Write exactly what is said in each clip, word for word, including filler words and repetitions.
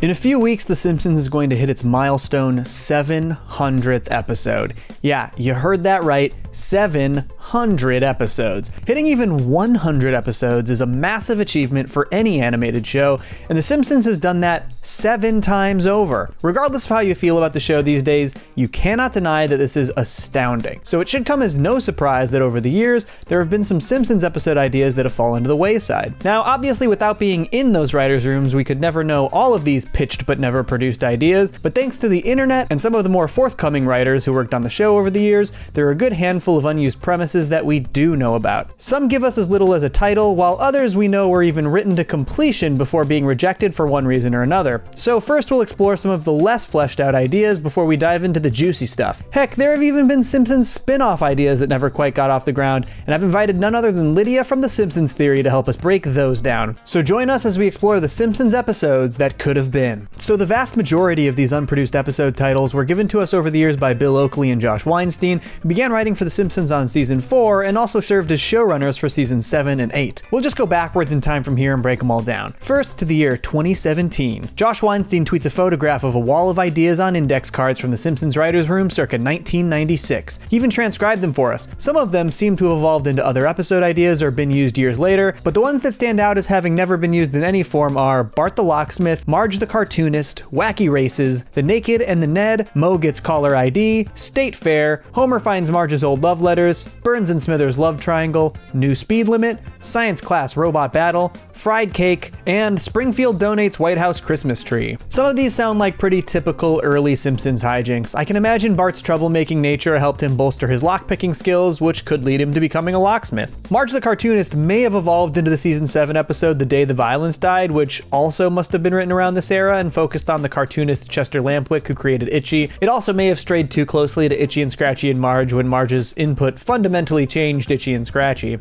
In a few weeks, The Simpsons is going to hit its milestone seven hundredth episode. Yeah, you heard that right, seven hundred episodes. Hitting even one hundred episodes is a massive achievement for any animated show, and The Simpsons has done that seven times over. Regardless of how you feel about the show these days, you cannot deny that this is astounding. So it should come as no surprise that over the years, there have been some Simpsons episode ideas that have fallen to the wayside. Now, obviously, without being in those writers' rooms, we could never know all of these pitched but never produced ideas, but thanks to the internet and some of the more forthcoming writers who worked on the show over the years, there are a good handful of unused premises that we do know about. Some give us as little as a title, while others we know were even written to completion before being rejected for one reason or another. So first we'll explore some of the less fleshed out ideas before we dive into the juicy stuff. Heck, there have even been Simpsons spin-off ideas that never quite got off the ground, and I've invited none other than Lydia from The Simpsons Theory to help us break those down. So join us as we explore The Simpsons episodes that could have been. So the vast majority of these unproduced episode titles were given to us over the years by Bill Oakley and Josh Weinstein, who began writing for The Simpsons on season four and also served as showrunners for season seven and eight. We'll just go backwards in time from here and break them all down. First to the year twenty seventeen. Josh Weinstein tweets a photograph of a wall of ideas on index cards from The Simpsons writers' room circa nineteen ninety-six. He even transcribed them for us. Some of them seem to have evolved into other episode ideas or been used years later, but the ones that stand out as having never been used in any form are Bart the Locksmith, Marge the Cartoonist, Wacky Races, The Naked and the Ned, Mo Gets Caller I D, State Fair, Homer Finds Marge's Old Love Letters, Burns and Smithers Love Triangle, New Speed Limit, Science Class Robot Battle, Fried Cake, and Springfield Donates White House Christmas Tree. Some of these sound like pretty typical early Simpsons hijinks. I can imagine Bart's troublemaking nature helped him bolster his lockpicking skills, which could lead him to becoming a locksmith. Marge the Cartoonist may have evolved into the season seven episode The Day the Violence Died, which also must have been written around this era and focused on the cartoonist Chester Lampwick, who created Itchy. It also may have strayed too closely to Itchy and Scratchy and Marge when Marge's input fundamentally changed Itchy and Scratchy.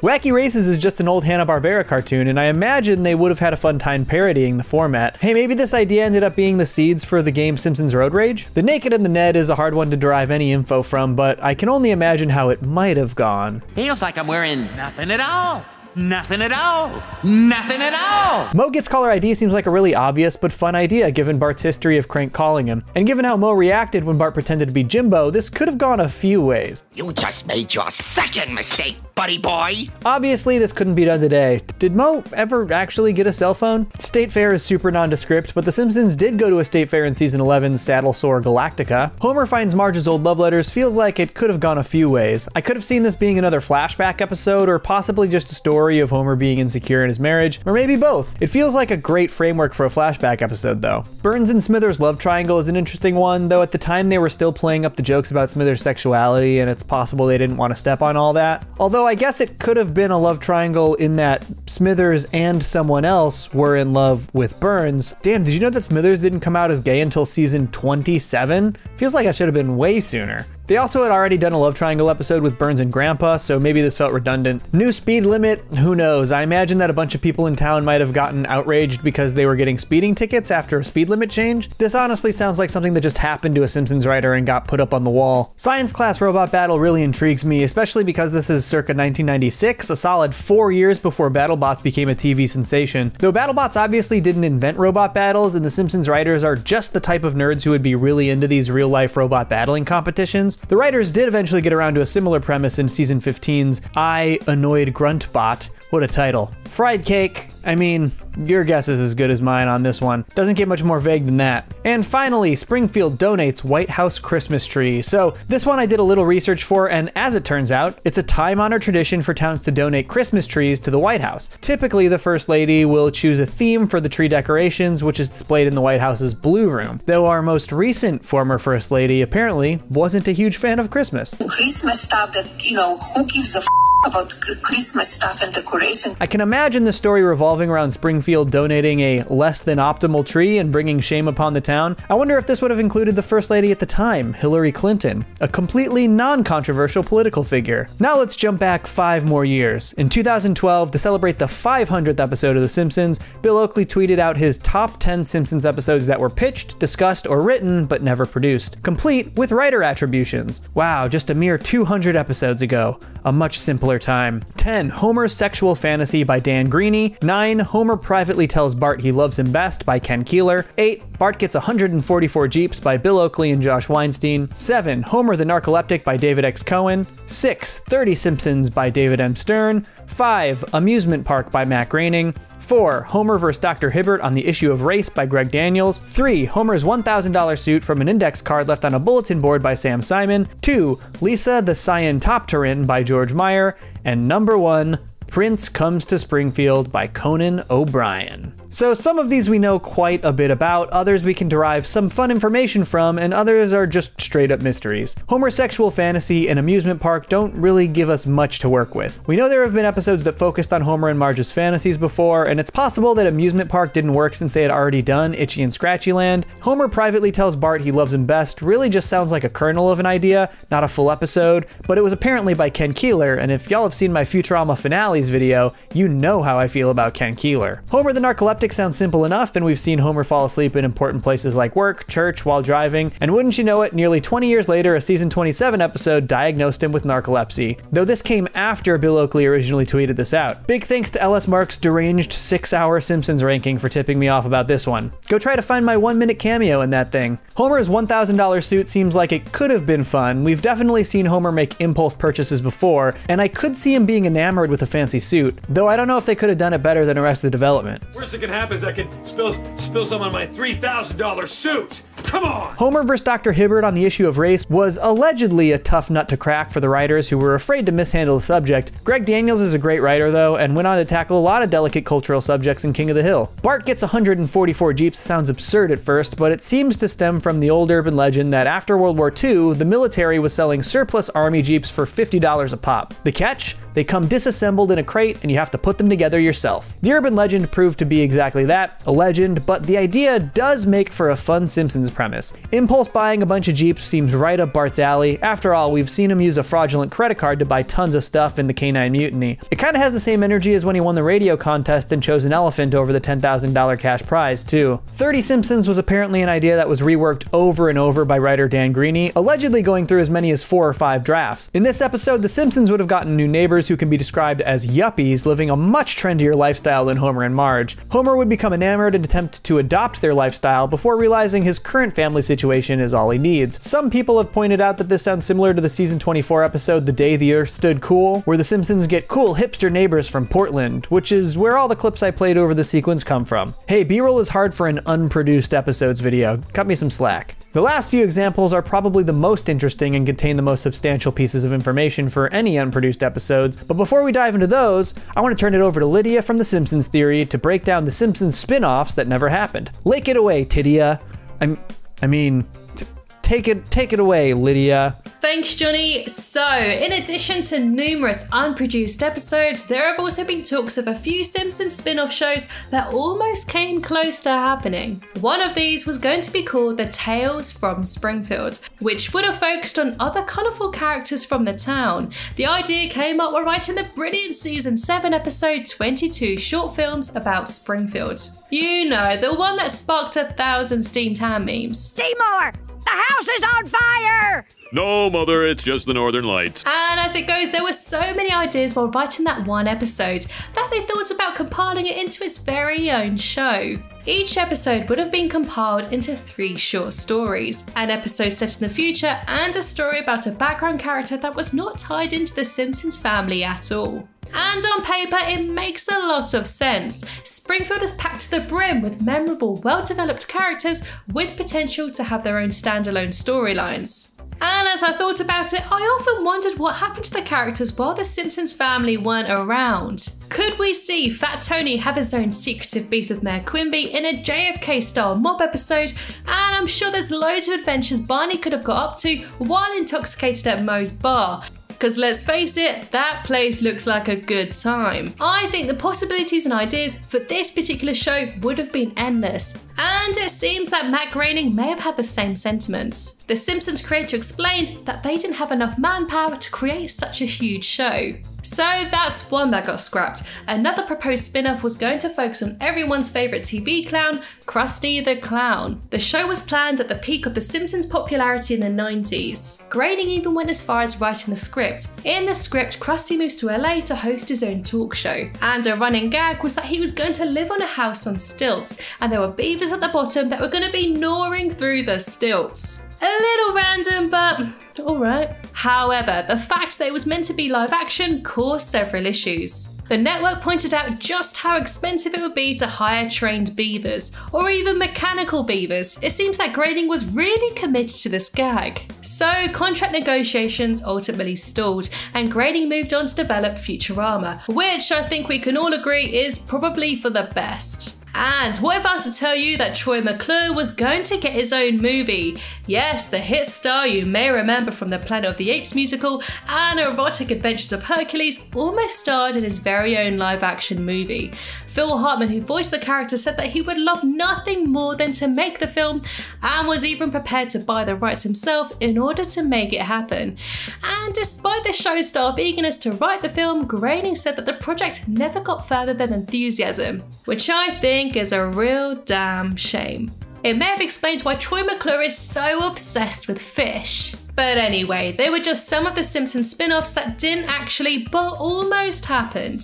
Wacky Races is just an old Hanna-Barbera cartoon, and I imagine they would have had a fun time parodying the format. Hey, maybe this idea ended up being the seeds for the game Simpsons Road Rage? The Naked and the Ned is a hard one to derive any info from, but I can only imagine how it might have gone. Feels like I'm wearing nothing at all. Nothing at all. Nothing at all. Mo Gets Caller I D seems like a really obvious but fun idea given Bart's history of crank calling him. And given how Mo reacted when Bart pretended to be Jimbo, this could have gone a few ways. You just made your second mistake, buddy boy. Obviously, this couldn't be done today. Did Mo ever actually get a cell phone? State Fair is super nondescript, but The Simpsons did go to a state fair in season eleven's Saddle Sore Galactica. Homer Finds Marge's Old Love Letters feels like it could have gone a few ways. I could have seen this being another flashback episode or possibly just a story of Homer being insecure in his marriage, or maybe both. It feels like a great framework for a flashback episode, though. Burns and Smithers' Love Triangle is an interesting one, though at the time they were still playing up the jokes about Smithers' sexuality, and it's possible they didn't want to step on all that. Although I guess it could have been a love triangle in that Smithers and someone else were in love with Burns. Damn, did you know that Smithers didn't come out as gay until season twenty-seven? Feels like I should have been way sooner. They also had already done a love triangle episode with Burns and Grandpa, so maybe this felt redundant. New Speed Limit? Who knows? I imagine that a bunch of people in town might have gotten outraged because they were getting speeding tickets after a speed limit change. This honestly sounds like something that just happened to a Simpsons writer and got put up on the wall. Science Class Robot Battle really intrigues me, especially because this is circa nineteen ninety-six, a solid four years before BattleBots became a T V sensation. Though BattleBots obviously didn't invent robot battles, and the Simpsons writers are just the type of nerds who would be really into these real-life robot battling competitions. The writers did eventually get around to a similar premise in season fifteen's I Annoyed Gruntbot. What a title. Fried Cake. I mean, your guess is as good as mine on this one. Doesn't get much more vague than that. And finally, Springfield Donates White House Christmas Tree. So this one I did a little research for, and as it turns out, it's a time-honored tradition for towns to donate Christmas trees to the White House. Typically, the First Lady will choose a theme for the tree decorations, which is displayed in the White House's Blue Room. Though our most recent former First Lady apparently wasn't a huge fan of Christmas. Christmas stuff that, you know, who gives a f about Christmas stuff and decoration? I can imagine the story revolving around Springfield donating a less than optimal tree and bringing shame upon the town. I wonder if this would have included the First Lady at the time, Hillary Clinton, a completely non-controversial political figure. Now let's jump back five more years. In two thousand twelve, to celebrate the five hundredth episode of The Simpsons, Bill Oakley tweeted out his top ten Simpsons episodes that were pitched, discussed, or written, but never produced, complete with writer attributions. Wow, just a mere two hundred episodes ago. A much simpler simpler time. ten. Homer's Sexual Fantasy by Dan Greeney. nine. Homer Privately Tells Bart He Loves Him Best by Ken Keeler. eight. Bart Gets one hundred forty-four Jeeps by Bill Oakley and Josh Weinstein. seven. Homer the Narcoleptic by David X. Cohen. six. thirty Simpsons by David M. Stern. five. Amusement Park by Matt Groening. four. Homer versus. Doctor Hibbert on the Issue of Race by Greg Daniels. three. Homer's one thousand dollar Suit from an Index Card Left on a Bulletin Board by Sam Simon. two. Lisa the Scientopteran by George Meyer. And number one, Prince Comes to Springfield by Conan O'Brien. So some of these we know quite a bit about, others we can derive some fun information from, and others are just straight up mysteries. Homer's Sexual Fantasy and Amusement Park don't really give us much to work with. We know there have been episodes that focused on Homer and Marge's fantasies before, and it's possible that Amusement Park didn't work since they had already done Itchy and Scratchy Land. Homer Privately Tells Bart He Loves Him Best really just sounds like a kernel of an idea, not a full episode, but it was apparently by Ken Keeler, and if y'all have seen my Futurama finales video, you know how I feel about Ken Keeler. Homer the Narcoleptic sounds simple enough, and we've seen Homer fall asleep in important places like work, church, while driving, and wouldn't you know it, nearly twenty years later, a season twenty-seven episode diagnosed him with narcolepsy, though this came after Bill Oakley originally tweeted this out. Big thanks to L S Mark's deranged six-hour Simpsons ranking for tipping me off about this one. Go try to find my one-minute cameo in that thing. Homer's one thousand dollar suit seems like it could have been fun. We've definitely seen Homer make impulse purchases before, and I could see him being enamored with a fancy suit, though I don't know if they could have done it better than Arrested Development. Where's What could happen is I could spill spill some on my three thousand dollar suit. Come on! Homer versus. Doctor Hibbert on the Issue of Race was allegedly a tough nut to crack for the writers who were afraid to mishandle the subject. Greg Daniels is a great writer, though, and went on to tackle a lot of delicate cultural subjects in King of the Hill. Bart Gets one hundred forty-four Jeeps sounds absurd at first, but it seems to stem from the old urban legend that after World War Two, the military was selling surplus army Jeeps for fifty dollars a pop. The catch? They come disassembled in a crate, and you have to put them together yourself. The urban legend proved to be exactly that, a legend, but the idea does make for a fun Simpsons premise. Impulse buying a bunch of Jeeps seems right up Bart's alley. After all, we've seen him use a fraudulent credit card to buy tons of stuff in the Canine Mutiny. It kind of has the same energy as when he won the radio contest and chose an elephant over the ten thousand dollar cash prize, too. thirty Simpsons was apparently an idea that was reworked over and over by writer Dan Greeney, allegedly going through as many as four or five drafts. In this episode, the Simpsons would have gotten new neighbors who can be described as yuppies living a much trendier lifestyle than Homer and Marge. Homer would become enamored and attempt to adopt their lifestyle before realizing his current family situation is all he needs. Some people have pointed out that this sounds similar to the season twenty-four episode The Day the Earth Stood Cool, where the Simpsons get cool hipster neighbors from Portland, which is where all the clips I played over the sequence come from. Hey, B-roll is hard for an unproduced episodes video. Cut me some slack. The last few examples are probably the most interesting and contain the most substantial pieces of information for any unproduced episodes, but before we dive into those, I want to turn it over to Lydia from The Simpsons Theory to break down The Simpsons spin-offs that never happened. Lake it away, Tidia. I'm, I mean, t take it, take it away, Lydia. Thanks, Johnny. So, in addition to numerous unproduced episodes, there have also been talks of a few Simpsons spin-off shows that almost came close to happening. One of these was going to be called The Tales from Springfield, which would have focused on other colourful characters from the town. The idea came up while writing the brilliant season seven episode twenty-two short films about Springfield. You know, the one that sparked a thousand steam tan memes. Seymour! The house is on fire! No, Mother, it's just the Northern Lights. And as it goes, there were so many ideas while writing that one episode that they thought about compiling it into its very own show. Each episode would have been compiled into three short stories, an episode set in the future, and a story about a background character that was not tied into the Simpsons family at all. And on paper, it makes a lot of sense. Springfield is packed to the brim with memorable, well-developed characters with potential to have their own standalone storylines. And as I thought about it, I often wondered what happened to the characters while the Simpsons family weren't around. Could we see Fat Tony have his own secretive beef with Mayor Quimby in a J F K-style mob episode? And I'm sure there's loads of adventures Barney could have got up to while intoxicated at Moe's bar. Because let's face it, that place looks like a good time. I think the possibilities and ideas for this particular show would have been endless. And it seems that Matt Groening may have had the same sentiments. The Simpsons creator explained that they didn't have enough manpower to create such a huge show. So that's one that got scrapped. Another proposed spin-off was going to focus on everyone's favourite T V clown, Krusty the Clown. The show was planned at the peak of The Simpsons' popularity in the nineties. Groening even went as far as writing the script. In the script, Krusty moves to L A to host his own talk show, and a running gag was that he was going to live on a house on stilts, and there were beavers at the bottom that were going to be gnawing through the stilts. A little random, but alright. However, the fact that it was meant to be live action caused several issues. The network pointed out just how expensive it would be to hire trained beavers, or even mechanical beavers. It seems that Groening was really committed to this gag. So contract negotiations ultimately stalled, and Groening moved on to develop Futurama, which I think we can all agree is probably for the best. And what if I was to tell you that Troy McClure was going to get his own movie? Yes, the hit star you may remember from the Planet of the Apes musical and Erotic Adventures of Hercules almost starred in his very own live-action movie. Phil Hartman, who voiced the character, said that he would love nothing more than to make the film and was even prepared to buy the rights himself in order to make it happen. And despite the show's star eagerness to write the film, Groening said that the project never got further than enthusiasm, which I think is a real damn shame. It may have explained why Troy McClure is so obsessed with fish. But anyway, they were just some of the Simpsons spin-offs that didn't actually but almost happened.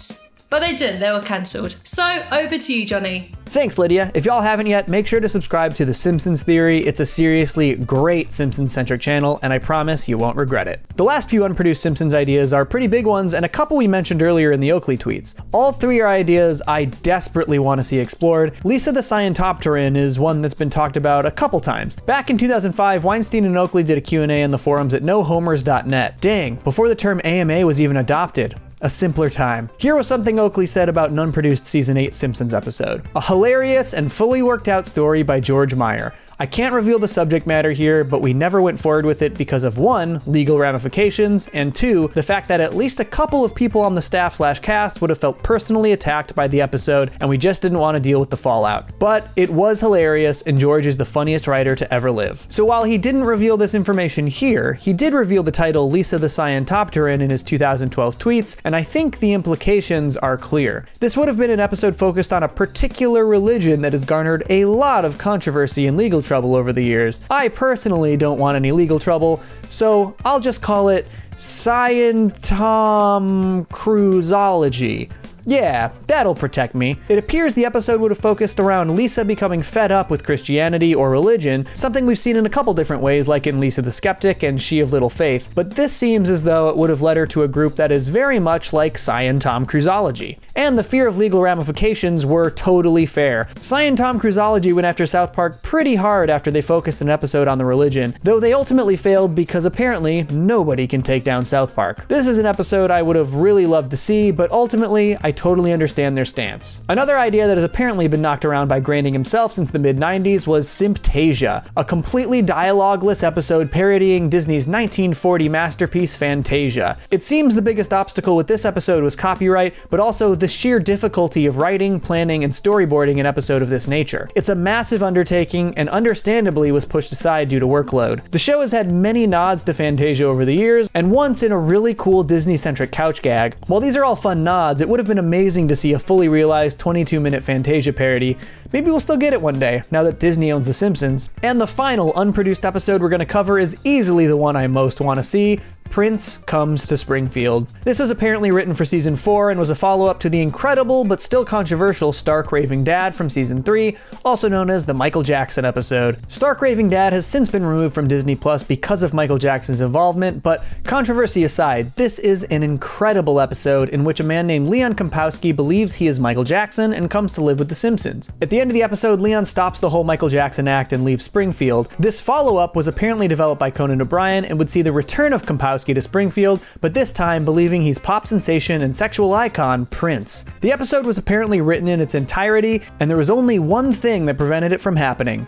But they didn't, they were cancelled. So over to you, Johnny. Thanks, Lydia. If y'all haven't yet, make sure to subscribe to The Simpsons Theory. It's a seriously great Simpsons-centric channel, and I promise you won't regret it. The last few unproduced Simpsons ideas are pretty big ones, and a couple we mentioned earlier in the Oakley tweets. All three are ideas I desperately want to see explored. Lisa the Scientopteran is one that's been talked about a couple times. Back in two thousand five, Weinstein and Oakley did a Q and A in the forums at no homers dot net. Dang, before the term A M A was even adopted. A simpler time. Here was something Oakley said about an unproduced season eight Simpsons episode. A hilarious and fully worked out story by George Meyer. I can't reveal the subject matter here, but we never went forward with it because of one, legal ramifications, and two, the fact that at least a couple of people on the staff slash cast would have felt personally attacked by the episode, and we just didn't want to deal with the fallout. But it was hilarious, and George is the funniest writer to ever live. So while he didn't reveal this information here, he did reveal the title Lisa the Scientopteran in his two thousand twelve tweets, and I think the implications are clear. This would have been an episode focused on a particular religion that has garnered a lot of controversy and legal trouble over the years. I personally don't want any legal trouble, so I'll just call it Scientom-Cruisology. Yeah, that'll protect me. It appears the episode would have focused around Lisa becoming fed up with Christianity or religion, something we've seen in a couple different ways, like in Lisa the Skeptic and She of Little Faith, but this seems as though it would have led her to a group that is very much like Scientom-Cruisology. And the fear of legal ramifications were totally fair. Scientom-Cruisology went after South Park pretty hard after they focused an episode on the religion, though they ultimately failed because apparently nobody can take down South Park. This is an episode I would have really loved to see, but ultimately I totally understand their stance. Another idea that has apparently been knocked around by Groening himself since the mid nineties was Simptasia, a completely dialogue-less episode parodying Disney's nineteen forty masterpiece Fantasia. It seems the biggest obstacle with this episode was copyright, but also the sheer difficulty of writing, planning, and storyboarding an episode of this nature. It's a massive undertaking and understandably was pushed aside due to workload. The show has had many nods to Fantasia over the years, and once in a really cool Disney-centric couch gag. While these are all fun nods, it would have been amazing to see a fully realized twenty-two minute Fantasia parody. Maybe we'll still get it one day, now that Disney owns The Simpsons. And the final unproduced episode we're going to cover is easily the one I most want to see, Prince Comes to Springfield. This was apparently written for season four and was a follow-up to the incredible but still controversial Stark Raving Dad from season three, also known as the Michael Jackson episode. Stark Raving Dad has since been removed from Disney Plus because of Michael Jackson's involvement, but controversy aside, this is an incredible episode in which a man named Leon Kompowski believes he is Michael Jackson and comes to live with the Simpsons. At the end of the episode, Leon stops the whole Michael Jackson act and leaves Springfield. This follow-up was apparently developed by Conan O'Brien and would see the return of Kompowski to Springfield, but this time believing he's pop sensation and sexual icon Prince. The episode was apparently written in its entirety, and there was only one thing that prevented it from happening.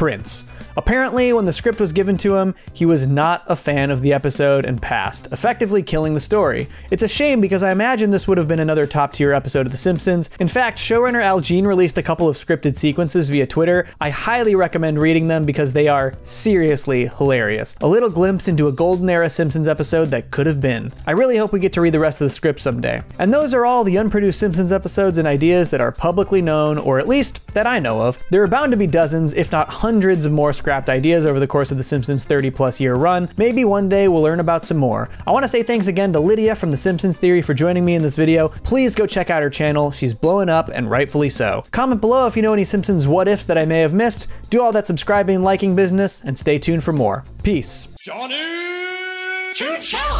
Prince. Apparently, when the script was given to him, he was not a fan of the episode and passed, effectively killing the story. It's a shame because I imagine this would have been another top-tier episode of The Simpsons. In fact, showrunner Al Jean released a couple of scripted sequences via Twitter. I highly recommend reading them because they are seriously hilarious. A little glimpse into a golden era Simpsons episode that could have been. I really hope we get to read the rest of the script someday. And those are all the unproduced Simpsons episodes and ideas that are publicly known, or at least that I know of. There are bound to be dozens, if not hundreds more scrapped ideas over the course of The Simpsons thirty plus year run. Maybe one day we'll learn about some more. I want to say thanks again to Lydia from The Simpsons Theory for joining me in this video. Please go check out her channel. She's blowing up, and rightfully so. Comment below if you know any Simpsons what-ifs that I may have missed. Do all that subscribing and liking business, and stay tuned for more. Peace. Johnny Churchill.